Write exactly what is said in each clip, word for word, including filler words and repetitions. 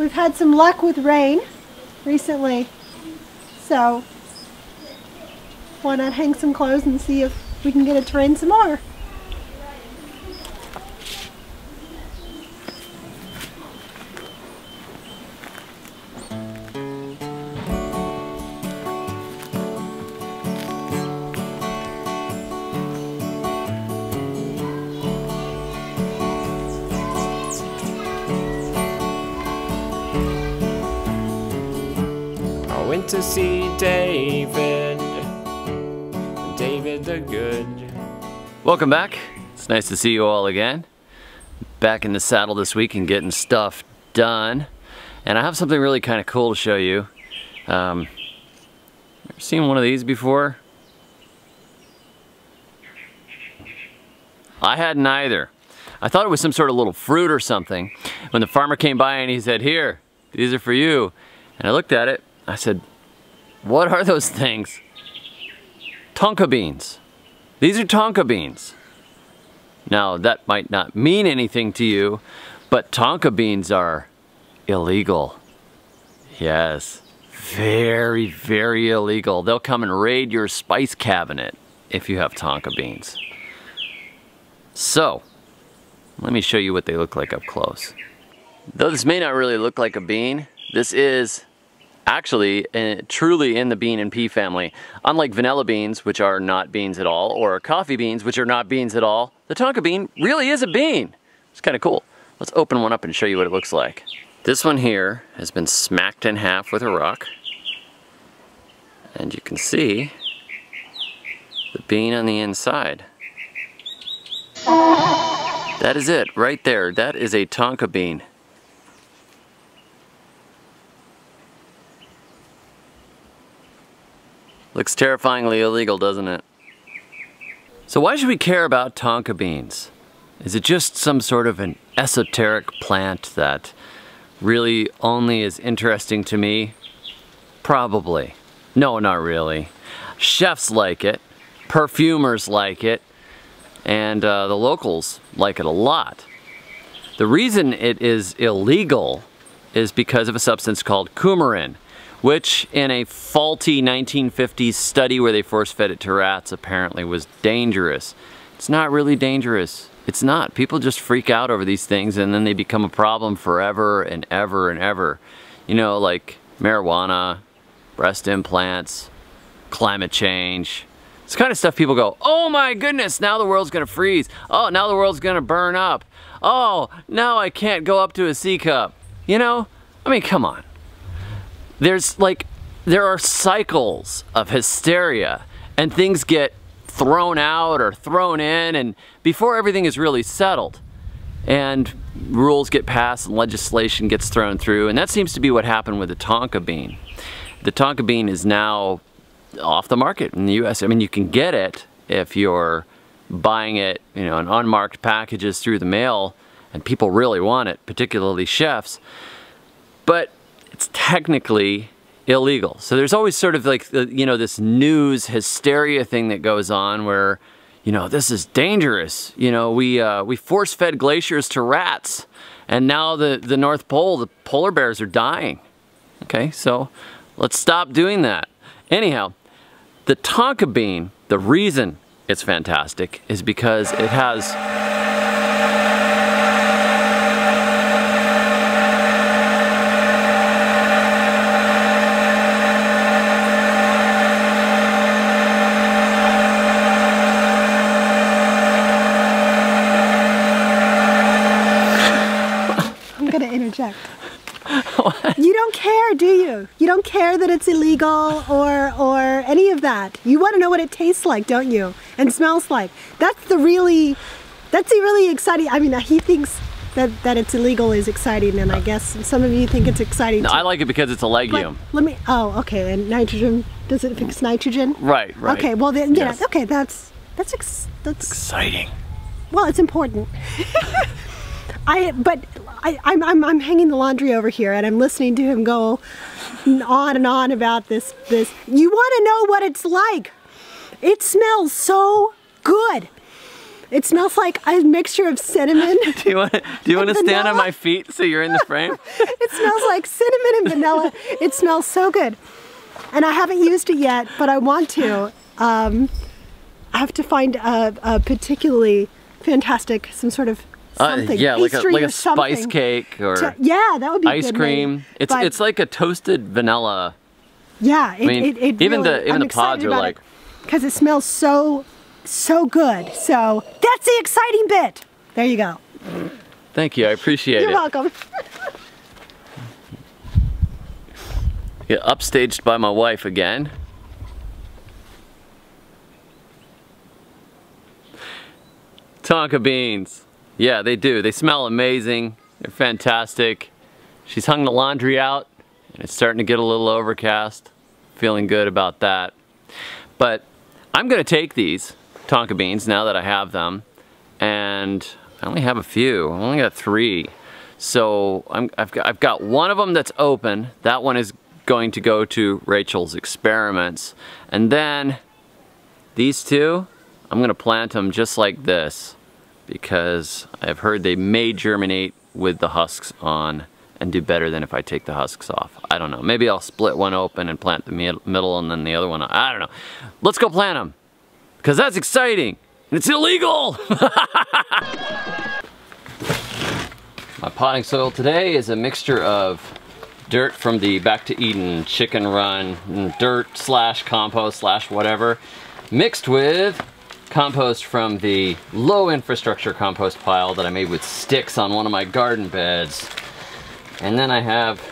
We've had some luck with rain recently, so why not hang some clothes and see if we can get it to rain some more. I went to see David, David the Good. Welcome back. It's nice to see you all again. Back in the saddle this week and getting stuff done. And I have something really kind of cool to show you. Um, ever seen one of these before? I hadn't either. I thought it was some sort of little fruit or something. When the farmer came by and he said, "Here, these are for you." And I looked at it. I said, what are those things? Tonka beans. These are Tonka beans. Now that might not mean anything to you, but Tonka beans are illegal. Yes, very, very illegal. They'll come and raid your spice cabinet if you have Tonka beans. So, let me show you what they look like up close. Though this may not really look like a bean, this is actually uh, truly in the bean and pea family. Unlike vanilla beans, which are not beans at all, or coffee beans, which are not beans at all, the Tonka bean really is a bean. It's kind of cool. Let's open one up and show you what it looks like. This one here has been smacked in half with a rock, and you can see the bean on the inside. That is it right there. That is a Tonka bean. Looks terrifyingly illegal, doesn't it? So why should we care about Tonka beans? Is it just some sort of an esoteric plant that really only is interesting to me? Probably. No, not really. Chefs like it, perfumers like it, and uh, the locals like it a lot. The reason it is illegal is because of a substance called coumarin, which in a faulty nineteen fifties study where they force fed it to rats apparently was dangerous. It's not really dangerous. It's not. People just freak out over these things and then they become a problem forever and ever and ever. You know, like marijuana, breast implants, climate change. It's the kind of stuff people go, oh my goodness, now the world's gonna freeze. Oh, now the world's gonna burn up. Oh, now I can't go up to a C cup. You know, I mean, come on. There's like, there are cycles of hysteria and things get thrown out or thrown in and before everything is really settled and rules get passed and legislation gets thrown through, and that seems to be what happened with the Tonka bean. The Tonka bean is now off the market in the U S I mean, you can get it if you're buying it, you know, in unmarked packages through the mail, and people really want it, particularly chefs. But it's technically illegal. So there's always sort of like, you know, this news hysteria thing that goes on where, you know, this is dangerous. You know, we uh, we force-fed glaciers to rats, and now the, the North Pole, the polar bears are dying. Okay, so let's stop doing that. Anyhow, the Tonka bean, the reason it's fantastic is because it has interject. What? You don't care, do you? You don't care that it's illegal or or any of that. You want to know what it tastes like, don't you? And smells like. That's the really, that's the really exciting. I mean, he thinks that that it's illegal is exciting, and I guess some of you think it's exciting. No, too. I like it because it's a legume. But let me. Oh, okay. And nitrogen, does it fix nitrogen? Right. Right. Okay. Well, then yeah. Yes. Okay. That's that's ex, that's exciting. Well, it's important. I but. I, I'm, I'm, I'm hanging the laundry over here and I'm listening to him go on and on about this. This you want to know what it's like. It smells so good. It smells like a mixture of cinnamon. Do you want to, do you want to stand on my feet so you're in the frame? It smells like cinnamon and vanilla. It smells so good. And I haven't used it yet, but I want to. Um, I have to find a, a particularly fantastic, some sort of something. Uh, yeah, like a, like a spice cake or to, yeah, that would be ice cream. Name, it's it's like a toasted vanilla. Yeah, it, I mean, it, it even really, the even I'm the pods are like because it, it smells so so good. So that's the exciting bit. There you go. Thank you, I appreciate You're it. You're welcome. Get upstaged by my wife again. Tonka beans. Yeah, they do. They smell amazing. They're fantastic. She's hung the laundry out, and it's starting to get a little overcast. Feeling good about that. But I'm gonna take these Tonka beans now that I have them, and I only have a few. I only got three. So I'm, I've, got, I've got one of them that's open. That one is going to go to Rachel's experiments. And then these two, I'm gonna plant them just like this because I've heard they may germinate with the husks on and do better than if I take the husks off. I don't know, maybe I'll split one open and plant the middle and then the other one, I don't know. Let's go plant them, because that's exciting and it's illegal. My potting soil today is a mixture of dirt from the Back to Eden chicken run, dirt slash compost slash whatever, mixed with compost from the low infrastructure compost pile that I made with sticks on one of my garden beds. And then I have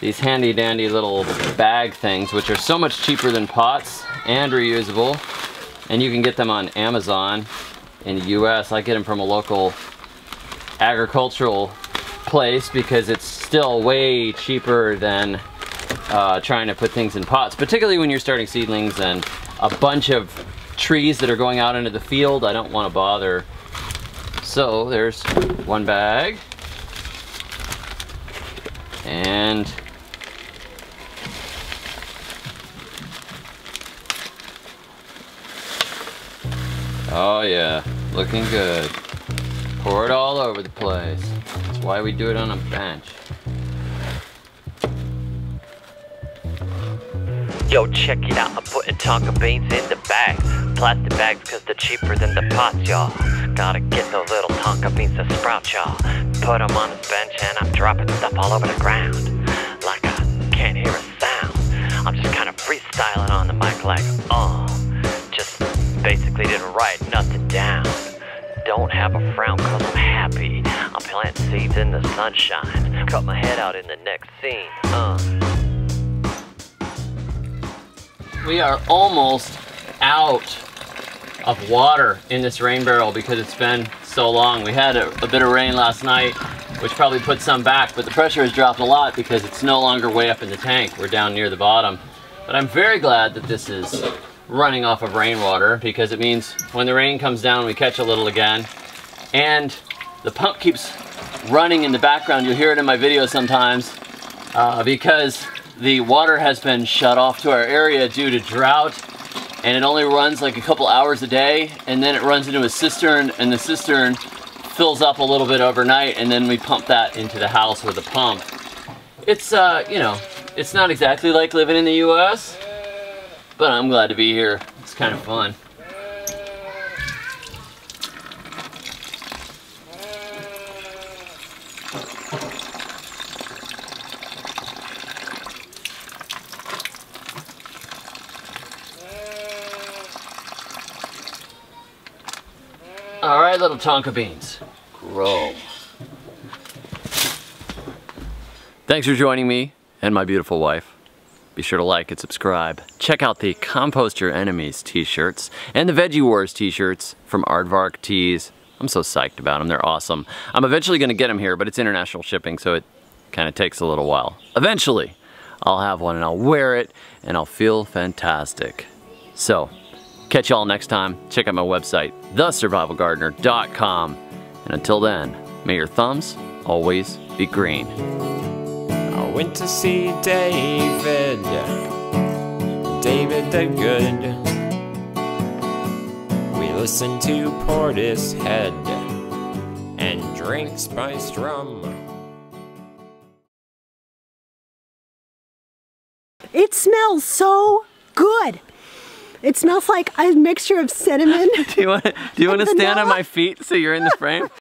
these handy dandy little bag things, which are so much cheaper than pots and reusable. And you can get them on Amazon in the U S. I get them from a local agricultural place because it's still way cheaper than uh, trying to put things in pots, particularly when you're starting seedlings and a bunch of trees that are going out into the field. I don't want to bother. So there's one bag. And oh yeah, looking good. Pour it all over the place. That's why we do it on a bench. Yo, check it out, I'm putting Tonka beans in the bags. Plastic bags cause they're cheaper than the pots, y'all. Gotta get the little Tonka beans to sprout, y'all. Put them on this bench and I'm dropping stuff all over the ground. Like I can't hear a sound. I'm just kinda freestyling on the mic like, oh. Just basically didn't write nothing down. Don't have a frown cause I'm happy. I'm planting seeds in the sunshine. Cut my head out in the next scene, uh. We are almost out of water in this rain barrel because it's been so long. We had a, a bit of rain last night, which probably put some back, but the pressure has dropped a lot because it's no longer way up in the tank. We're down near the bottom. But I'm very glad that this is running off of rainwater because it means when the rain comes down, we catch a little again. And the pump keeps running in the background. You'll hear it in my video sometimes uh, because the water has been shut off to our area due to drought, and it only runs like a couple hours a day, and then it runs into a cistern, and the cistern fills up a little bit overnight, and then we pump that into the house with a pump. It's, uh, you know, it's not exactly like living in the U S, but I'm glad to be here. It's kind of fun. All right, little Tonka beans, grow. Thanks for joining me and my beautiful wife. Be sure to like and subscribe. Check out the Compost Your Enemies t-shirts and the Veggie Wars t-shirts from Aardvark Teas. I'm so psyched about them, they're awesome. I'm eventually gonna get them here, but it's international shipping, so it kinda takes a little while. Eventually, I'll have one and I'll wear it and I'll feel fantastic. So, catch y'all next time. Check out my website, the survival gardener dot com. And until then, may your thumbs always be green. I went to see David, David the Good. We Listen to Portishead and drink spiced rum. It smells so good. It smells like a mixture of cinnamon. Do you want to, do you want to stand on my feet so you're in the frame?